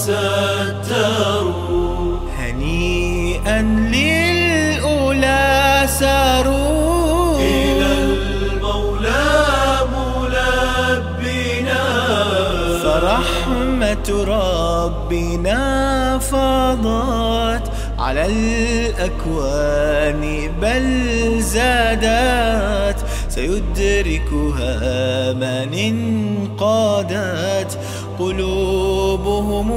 ستروا هنيئا للأولى ساروا إلى المولى ملبنا فرحمة ربنا فضت على الأكوان بل زادت سيدركها من انقادت قلوبهم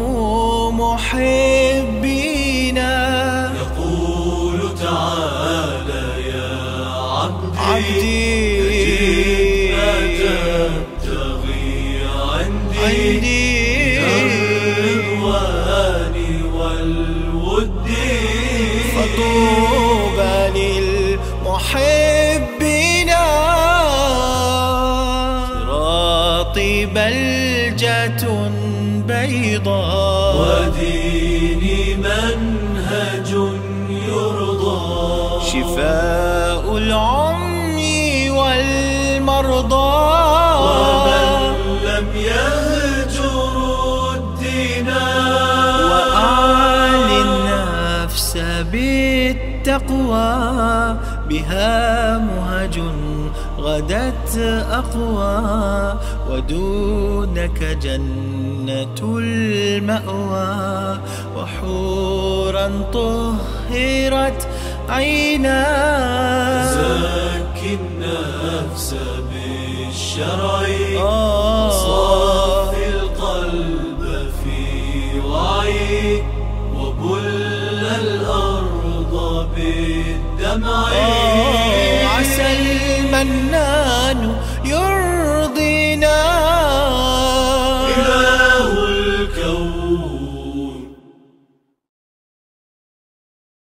محبينا. يقول تعالى يا عبدي أجب ما تبتغي عندي الرضوان والود فطوبى للمحبين. صراطي بلجة بيضاء وديني منهج يرضى شفاء العمي والمرضى ومن لم يهجر الدين وأعلي النفس بالتقوى بها مهج غدت أقوى ودونك جنة المأوى وحورا طهرت عينا. زكي النفس بالشرع صافي القلب في وعي وبل الأرض بالدمع. عسى المنان